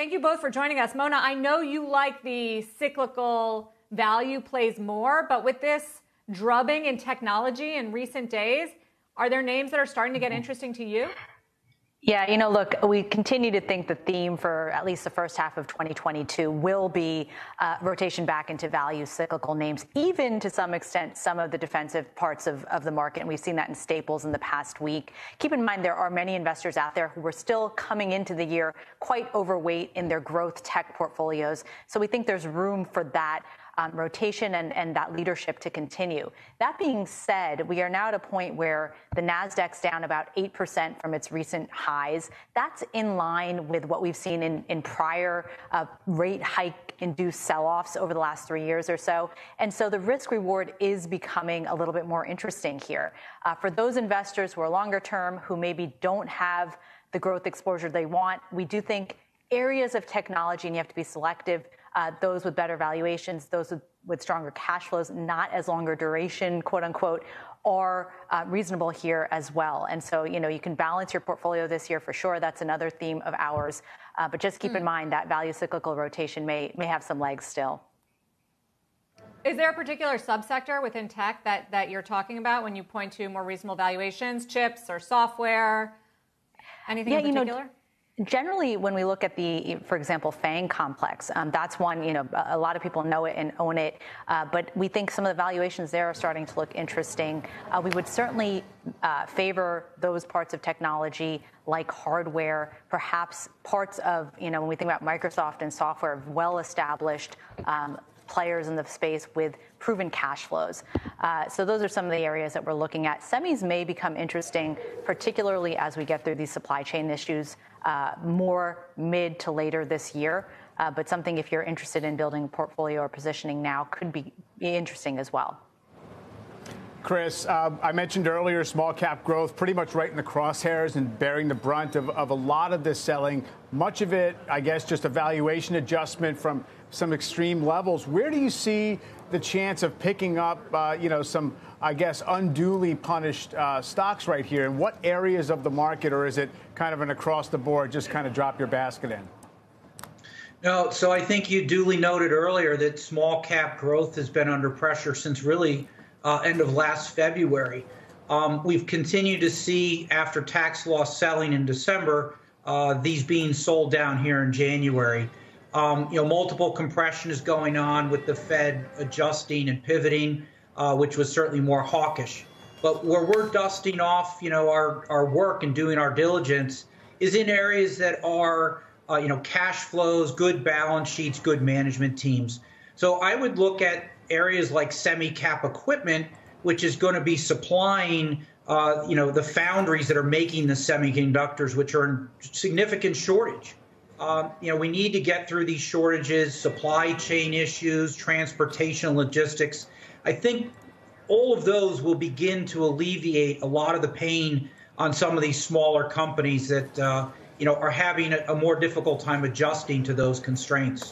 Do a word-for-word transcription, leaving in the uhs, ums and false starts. Thank you both for joining us. Mona, I know you like the cyclical value plays more, but with this drubbing in technology in recent days, are there names that are starting to get interesting to you? Yeah, you know, look, we continue to think the theme for at least the first half of twenty twenty-two will be uh, rotation back into value cyclical names, even to some extent, some of the defensive parts of, of the market. And we've seen that in staples in the past week. Keep in mind, there are many investors out there who were still coming into the year quite overweight in their growth tech portfolios. So we think there's room for that Um, rotation and, and that leadership to continue. That being said, we are now at a point where the Nasdaq's down about eight percent from its recent highs. That's in line with what we've seen in, in prior uh, rate hike-induced sell-offs over the last three years or so. And so the risk-reward is becoming a little bit more interesting here. Uh, for those investors who are longer-term, who maybe don't have the growth exposure they want, we do think areas of technology, and you have to be selective, Uh, those with better valuations, those with, with stronger cash flows, not as longer duration, quote unquote, are uh, reasonable here as well. And so, you know, you can balance your portfolio this year for sure. That's another theme of ours. Uh, but just keep mm. in mind that value cyclical rotation may, may have some legs still. Is there a particular subsector within tech that, that you're talking about when you point to more reasonable valuations, chips or software, anything yeah, in particular? You know, generally, when we look at the, for example, FANG complex, um, that's one, you know, a lot of people know it and own it, uh, but we think some of the valuations there are starting to look interesting. Uh, we would certainly uh, favor those parts of technology like hardware, perhaps parts of, you know, when we think about Microsoft and software, well-established um, players in the space with proven cash flows. Uh, so those are some of the areas that we're looking at. Semis may become interesting, particularly as we get through these supply chain issues uh, more mid to later this year. Uh, but something, if you're interested in building a portfolio or positioning now, could be interesting as well. Chris, uh, I mentioned earlier small cap growth pretty much right in the crosshairs and bearing the brunt of, of a lot of this selling. Much of it, I guess, just a valuation adjustment from some extreme levels. Where do you see the chance of picking up, uh, you know, some, I guess, unduly punished uh, stocks right here? In what areas of the market, or is it kind of an across the board, just kind of drop your basket in? No, so I think you duly noted earlier that small cap growth has been under pressure since really uh, end of last February. Um, we've continued to see after tax loss selling in December, uh, these being sold down here in January. Um, you know, multiple compression is going on with the Fed adjusting and pivoting, uh, which was certainly more hawkish. But where we're dusting off, you know, our, our work and doing our diligence is in areas that are, uh, you know, cash flows, good balance sheets, good management teams. So I would look at areas like semi-cap equipment, which is going to be supplying, uh, you know, the foundries that are making the semiconductors, which are in significant shortage. Um, you know, we need to get through these shortages, supply chain issues, transportation, logistics. I think all of those will begin to alleviate a lot of the pain on some of these smaller companies that, uh, you know, are having a, a more difficult time adjusting to those constraints.